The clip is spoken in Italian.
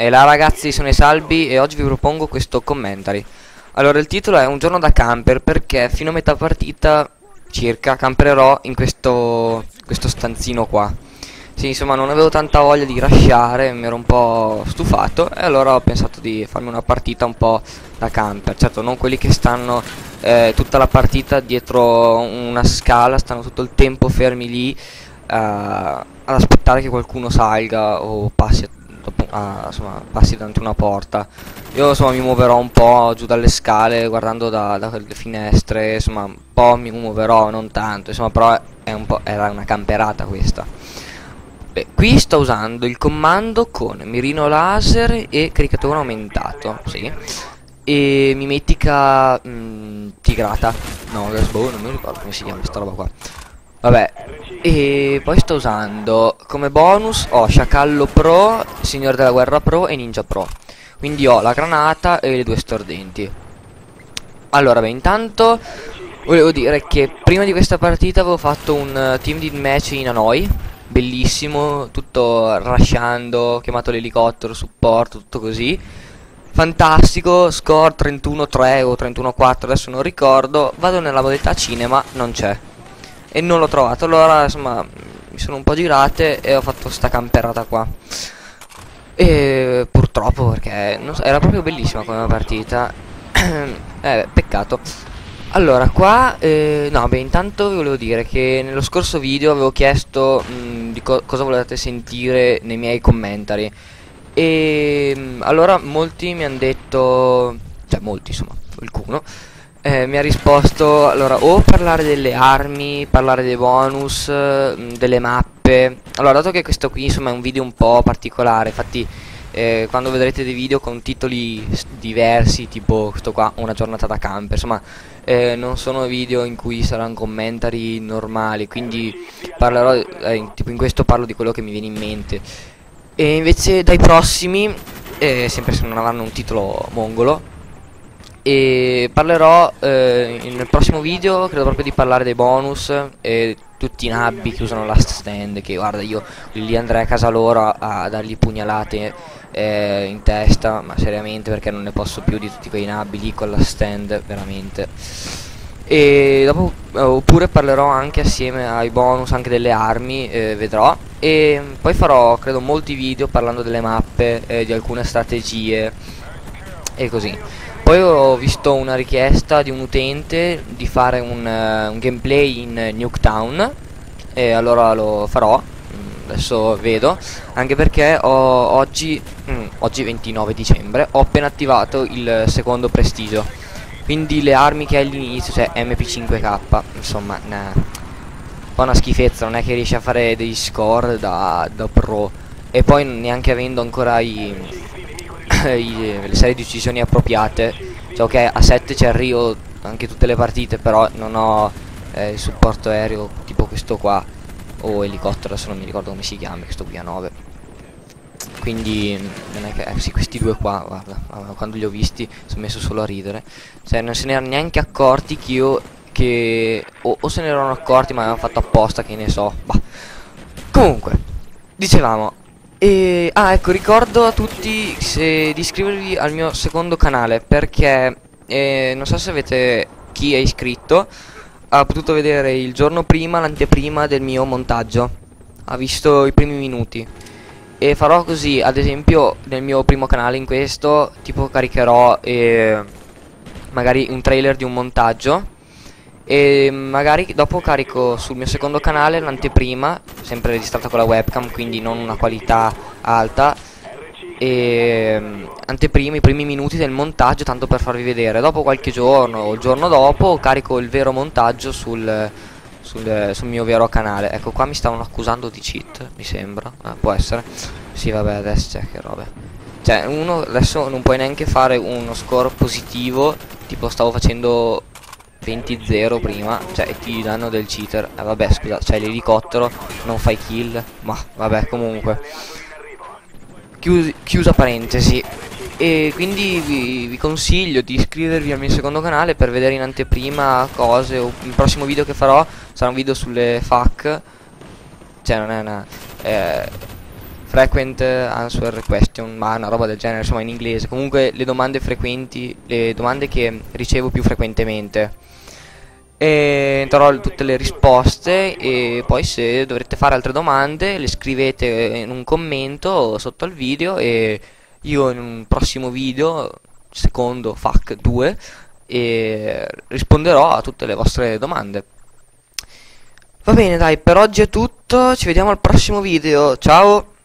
E là ragazzi, sono i Salvi e oggi vi propongo questo commentary. Allora, il titolo è Un giorno da camper, perché fino a metà partita circa campererò in questo stanzino qua. Sì, insomma, non avevo tanta voglia di rushare, mi ero un po' stufato e allora ho pensato di farmi una partita un po' da camper. Certo, non quelli che stanno tutta la partita dietro una scala, stanno tutto il tempo fermi lì ad aspettare che qualcuno salga o passi dentro una porta. Io insomma mi muoverò un po' giù dalle scale, guardando dalle finestre, insomma un po' mi muoverò, non tanto, insomma, però era una camperata questa. Qui sto usando il comando con mirino laser e caricatore aumentato, sì, e mimetica tigrata, no, boh, non mi ricordo come si chiama questa roba qua, vabbè. E poi sto usando come bonus, ho sciacallo pro, signore della guerra pro e ninja pro, quindi ho la granata e le due stordenti. Allora, beh, intanto volevo dire che prima di questa partita avevo fatto un team deathmatch in Hanoi, bellissimo, tutto rushando, chiamato l'elicottero, supporto, tutto così, fantastico, score 31-3 o 31-4, adesso non ricordo. Vado nella modalità cinema, non c'è e non l'ho trovato, allora insomma mi sono un po' girate e ho fatto sta camperata qua, e purtroppo, perché non so, era proprio bellissima come partita. Peccato. Allora qua, no, beh, intanto vi volevo dire che nello scorso video avevo chiesto di cosa volevate sentire nei miei commentari e allora molti mi hanno detto, cioè molti insomma, qualcuno mi ha risposto, allora, o parlare delle armi, parlare dei bonus, delle mappe. Allora, dato che questo qui insomma è un video un po' particolare, infatti quando vedrete dei video con titoli diversi, tipo questo qua, una giornata da camper, insomma non sono video in cui saranno commentari normali, quindi parlerò tipo in questo parlo di quello che mi viene in mente. E invece dai prossimi, sempre se non avranno un titolo mongolo, e parlerò nel prossimo video, credo proprio di parlare dei bonus e tutti i nabbi che usano Last Stand, che guarda, io lì andrei a casa loro a dargli pugnalate in testa, ma seriamente, perché non ne posso più di tutti quei nabbi lì con la stand, veramente. E dopo oppure parlerò anche assieme ai bonus anche delle armi, vedrò, e poi farò credo molti video parlando delle mappe, di alcune strategie e così. Poi ho visto una richiesta di un utente di fare un gameplay in Nuketown e allora lo farò, adesso vedo, anche perché oggi 29 dicembre ho appena attivato il secondo prestigio, quindi le armi che hai all'inizio, cioè MP5K, insomma un po' una schifezza, non è che riesci a fare dei score da pro, e poi neanche avendo ancora le serie di uccisioni appropriate, cioè ok, a 7 c'è Rio anche tutte le partite, però non ho il supporto aereo tipo questo qua o elicottero, adesso non mi ricordo come si chiama questo qui, a 9, quindi non è che sì, questi due qua, guarda, quando li ho visti sono messo solo a ridere, cioè non se ne erano neanche accorti che io o se ne erano accorti ma avevano fatto apposta, che ne so, bah. Comunque dicevamo, ecco, ricordo a tutti di iscrivervi al mio secondo canale, perché non so se chi è iscritto ha potuto vedere il giorno prima l'anteprima del mio montaggio, ha visto i primi minuti, e farò così. Ad esempio nel mio primo canale, in questo tipo, caricherò magari un trailer di un montaggio e magari dopo carico sul mio secondo canale l'anteprima, sempre registrata con la webcam, quindi non una qualità alta, e anteprime, i primi minuti del montaggio, tanto per farvi vedere. Dopo qualche giorno o il giorno dopo carico il vero montaggio sul mio vero canale. Ecco qua mi stavano accusando di cheat, mi sembra, può essere, sì vabbè, adesso c'è, che robe, cioè uno adesso non puoi neanche fare uno score positivo, tipo stavo facendo 20-0 prima, cioè ti danno del cheater, vabbè scusa, c'è l'elicottero, non fai kill, ma vabbè, comunque chiusa parentesi. E quindi vi consiglio di iscrivervi al mio secondo canale per vedere in anteprima cose, o il prossimo video che farò sarà un video sulle FAQ, cioè non è una frequent answer question, ma una roba del genere, insomma in inglese, comunque le domande frequenti, le domande che ricevo più frequentemente. E darò tutte le risposte, e poi se dovrete fare altre domande le scrivete in un commento sotto al video e io in un prossimo video, secondo FAQ 2, e risponderò a tutte le vostre domande. Va bene, dai, per oggi è tutto, ci vediamo al prossimo video, ciao!